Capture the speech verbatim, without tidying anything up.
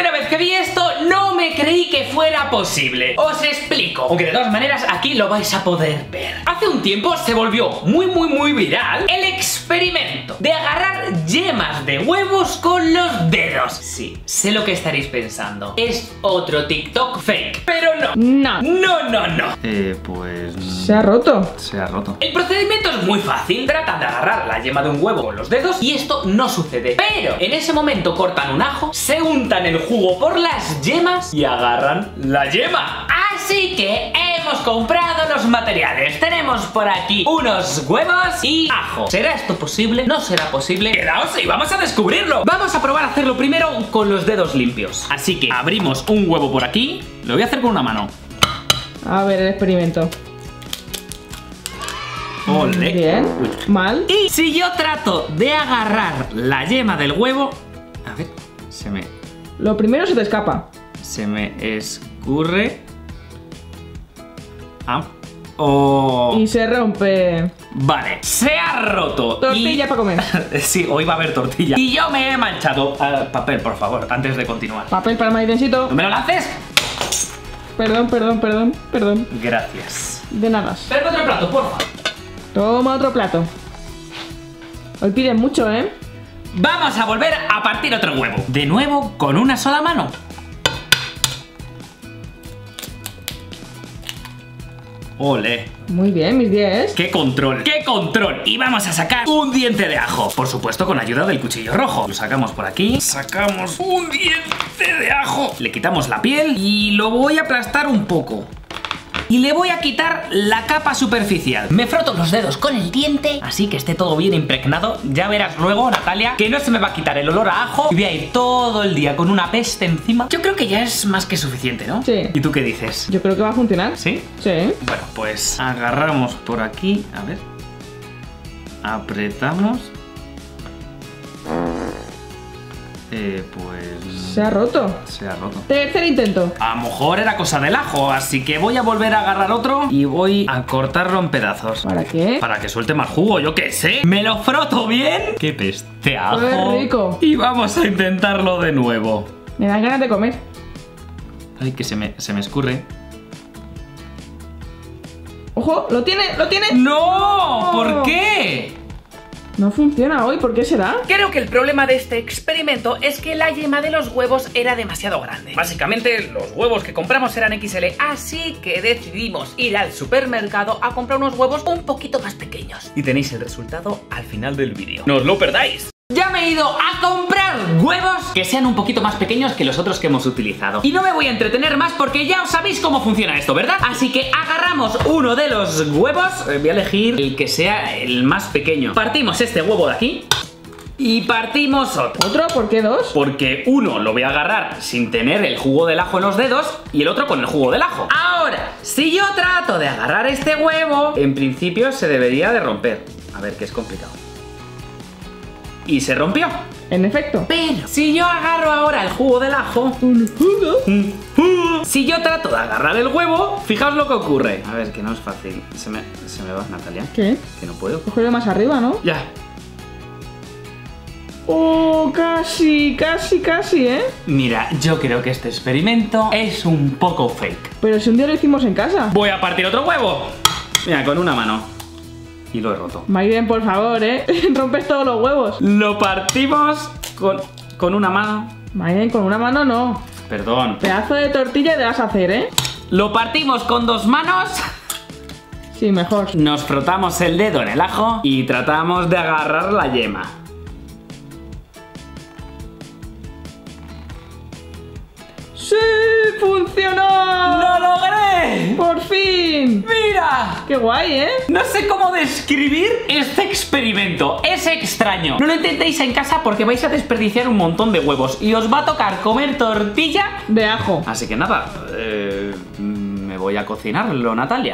primera vez que vi esto no me creí que fuera posible. Os explico, aunque de todas maneras aquí lo vais a poder ver. Hace un tiempo se volvió muy muy muy viral el experimento de agarrar yemas de huevos con los dedos. Sí, sé lo que estaréis pensando, es otro TikTok fake. Pero no, no, no, no, no. Eh, pues... Se ha roto. Se ha roto. El procedimiento es muy fácil, tratan de agarrar la yema de un huevo con los dedos y esto no sucede. Pero en ese momento cortan un ajo, se untan el jugo por las yemas y agarran la yema. Así que hemos comprado los materiales. Tenemos por aquí unos huevos y ajo. ¿Será esto posible? ¿No será posible? Quedaos y vamos a descubrirlo. Vamos a probar a hacerlo primero con los dedos limpios. Así que abrimos un huevo por aquí. Lo voy a hacer con una mano. A ver el experimento. Olé. Bien, mal. Y si yo trato de agarrar la yema del huevo... A ver, se me... Lo primero se te escapa. Se me escurre. Ah. Oh. Y se rompe. Vale, se ha roto. Tortilla y... para comer. Sí, hoy va a haber tortilla. Y yo me he manchado. Uh, papel, por favor, antes de continuar. Papel para el maidencito. ¿No me lo haces? Perdón, perdón, perdón, perdón. Gracias. De nada. Pero otro plato, porfa. Toma otro plato. Hoy piden mucho, ¿eh? Vamos a volver a partir otro huevo. De nuevo con una sola mano. Ole. Muy bien, mis diez. ¡Qué control! ¡Qué control! Y vamos a sacar un diente de ajo. Por supuesto, con la ayuda del cuchillo rojo. Lo sacamos por aquí. Sacamos un diente de ajo. Le quitamos la piel y lo voy a aplastar un poco. Y le voy a quitar la capa superficial. Me froto los dedos con el diente, así que esté todo bien impregnado. Ya verás luego, Natalia, que no se me va a quitar el olor a ajo. Y voy a ir todo el día con una peste encima. Yo creo que ya es más que suficiente, ¿no? Sí. ¿Y tú qué dices? Yo creo que va a funcionar. ¿Sí? Sí. Bueno, pues agarramos por aquí. A ver. Apretamos. Eh, pues... Se ha roto. Se ha roto. Tercer intento. A lo mejor era cosa del ajo, así que voy a volver a agarrar otro y voy a cortarlo en pedazos. ¿Para qué? Para que suelte más jugo, yo qué sé. Me lo froto bien. ¡Qué peste ajo! ¡Qué rico! Y vamos a intentarlo de nuevo. Me dan ganas de comer. Ay, que se me, se me escurre. ¡Ojo! ¡Lo tiene! ¡Lo tiene! ¡No! ¿Por qué? No funciona hoy, ¿por qué será? Creo que el problema de este experimento es que la yema de los huevos era demasiado grande. Básicamente, los huevos que compramos eran equis ele, así que decidimos ir al supermercado a comprar unos huevos un poquito más pequeños. Y tenéis el resultado al final del vídeo. ¡No os lo perdáis! Ya me he ido a comprar huevos que sean un poquito más pequeños que los otros que hemos utilizado. Y no me voy a entretener más porque ya os sabéis cómo funciona esto, ¿verdad? Así que agarramos uno de los huevos. Voy a elegir el que sea el más pequeño. Partimos este huevo de aquí y partimos otro. ¿Otro? ¿Por qué dos? Porque uno lo voy a agarrar sin tener el jugo del ajo en los dedos y el otro con el jugo del ajo. Ahora, si yo trato de agarrar este huevo, en principio se debería de romper. A ver, que es complicado. Y se rompió. En efecto. Pero si yo agarro ahora el jugo del ajo... Si yo trato de agarrar el huevo, fijaos lo que ocurre. A ver, que no es fácil. Se me, se me va, Natalia. ¿Qué? Que no puedo. Cogerlo más arriba, ¿no? Ya. Oh, casi, casi, casi, ¿eh? Mira, yo creo que este experimento es un poco fake. Pero si un día lo hicimos en casa. Voy a partir otro huevo. Mira, con una mano. Y lo he roto. Maiden, por favor, ¿eh? Rompes todos los huevos. Lo partimos con, con una mano. Maiden, con una mano no. Perdón. Pedazo de tortilla te vas a hacer, ¿eh? Lo partimos con dos manos. Sí, mejor. Nos frotamos el dedo en el ajo y tratamos de agarrar la yema. ¡Sí! ¡Funcionó! ¡Lo logré! ¡Por fin! ¡Mira! ¡Qué guay, eh! No sé cómo describir este experimento. Es extraño. No lo intentéis en casa porque vais a desperdiciar un montón de huevos y os va a tocar comer tortilla de ajo. Así que nada, eh, me voy a cocinarlo, Natalia.